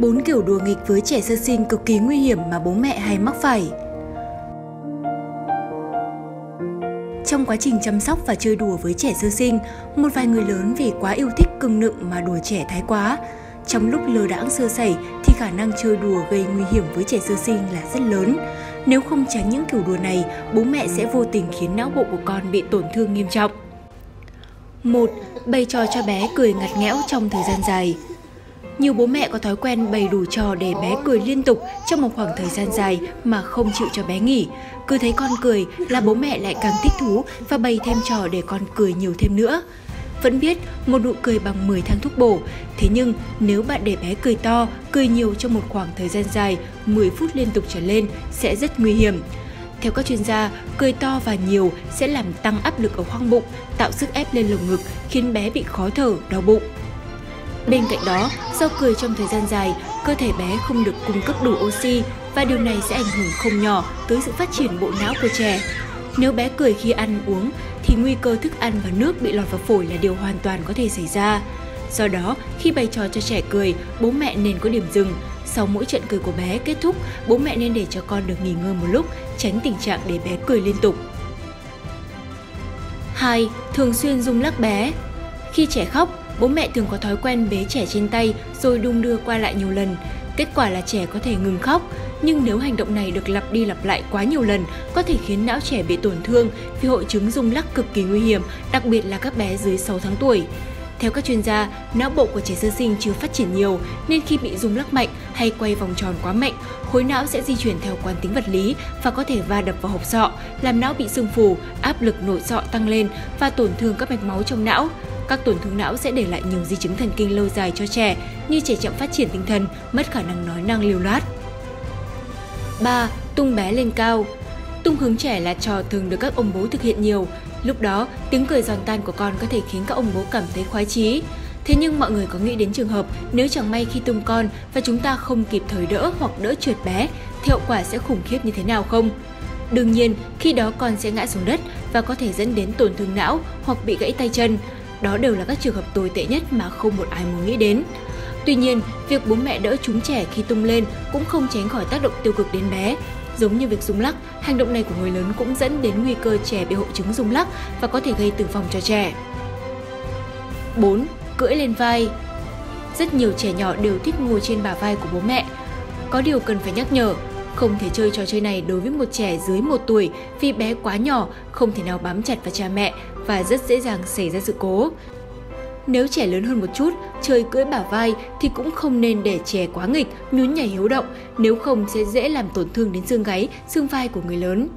4 kiểu đùa nghịch với trẻ sơ sinh cực kỳ nguy hiểm mà bố mẹ hay mắc phải. Trong quá trình chăm sóc và chơi đùa với trẻ sơ sinh, một vài người lớn vì quá yêu thích cưng nựng mà đùa trẻ thái quá. Trong lúc lơ đãng sơ sẩy thì khả năng chơi đùa gây nguy hiểm với trẻ sơ sinh là rất lớn. Nếu không tránh những kiểu đùa này, bố mẹ sẽ vô tình khiến não bộ của con bị tổn thương nghiêm trọng. 1. Bày trò cho bé cười ngặt nghẽo trong thời gian dài. Nhiều bố mẹ có thói quen bày đủ trò để bé cười liên tục trong một khoảng thời gian dài mà không chịu cho bé nghỉ. Cứ thấy con cười là bố mẹ lại càng thích thú và bày thêm trò để con cười nhiều thêm nữa. Vẫn biết một nụ cười bằng 10 thang thuốc bổ, thế nhưng nếu bạn để bé cười to, cười nhiều trong một khoảng thời gian dài, 10 phút liên tục trở lên sẽ rất nguy hiểm. Theo các chuyên gia, cười to và nhiều sẽ làm tăng áp lực ở khoang bụng, tạo sức ép lên lồng ngực, khiến bé bị khó thở, đau bụng. Bên cạnh đó, do cười trong thời gian dài, cơ thể bé không được cung cấp đủ oxy và điều này sẽ ảnh hưởng không nhỏ tới sự phát triển bộ não của trẻ. Nếu bé cười khi ăn uống thì nguy cơ thức ăn và nước bị lọt vào phổi là điều hoàn toàn có thể xảy ra. Do đó, khi bày trò cho trẻ cười, bố mẹ nên có điểm dừng. Sau mỗi trận cười của bé kết thúc, bố mẹ nên để cho con được nghỉ ngơi một lúc, tránh tình trạng để bé cười liên tục. 2. Thường xuyên rung lắc bé. Khi trẻ khóc, bố mẹ thường có thói quen bế trẻ trên tay rồi đung đưa qua lại nhiều lần. Kết quả là trẻ có thể ngừng khóc, nhưng nếu hành động này được lặp đi lặp lại quá nhiều lần, có thể khiến não trẻ bị tổn thương vì hội chứng rung lắc cực kỳ nguy hiểm, đặc biệt là các bé dưới 6 tháng tuổi. Theo các chuyên gia, não bộ của trẻ sơ sinh chưa phát triển nhiều nên khi bị rung lắc mạnh hay quay vòng tròn quá mạnh, khối não sẽ di chuyển theo quán tính vật lý và có thể va đập vào hộp sọ, làm não bị sưng phù, áp lực nội sọ tăng lên và tổn thương các mạch máu trong não. Các tổn thương não sẽ để lại nhiều di chứng thần kinh lâu dài cho trẻ, như trẻ chậm phát triển tinh thần, mất khả năng nói năng lưu loát. 3. Tung bé lên cao. Tung hướng trẻ là trò thường được các ông bố thực hiện nhiều. Lúc đó, tiếng cười giòn tan của con có thể khiến các ông bố cảm thấy khoái chí. Thế nhưng mọi người có nghĩ đến trường hợp nếu chẳng may khi tung con và chúng ta không kịp thời đỡ hoặc đỡ trượt bé, thì hậu quả sẽ khủng khiếp như thế nào không? Đương nhiên, khi đó con sẽ ngã xuống đất và có thể dẫn đến tổn thương não hoặc bị gãy tay chân. Đó đều là các trường hợp tồi tệ nhất mà không một ai muốn nghĩ đến. Tuy nhiên, việc bố mẹ đỡ chúng trẻ khi tung lên cũng không tránh khỏi tác động tiêu cực đến bé. Giống như việc rung lắc, hành động này của người lớn cũng dẫn đến nguy cơ trẻ bị hội chứng rung lắc và có thể gây tử vong cho trẻ. 4. Cưỡi lên vai. Rất nhiều trẻ nhỏ đều thích ngồi trên bả vai của bố mẹ. Có điều cần phải nhắc nhở, không thể chơi trò chơi này đối với một trẻ dưới 1 tuổi vì bé quá nhỏ, không thể nào bám chặt vào cha mẹ và rất dễ dàng xảy ra sự cố. Nếu trẻ lớn hơn một chút, chơi cưỡi bả vai thì cũng không nên để trẻ quá nghịch, nhún nhảy hiếu động, nếu không sẽ dễ làm tổn thương đến xương gáy, xương vai của người lớn.